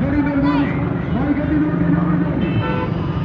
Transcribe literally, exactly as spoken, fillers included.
Marigati, Marigati, Marigati, Marigati,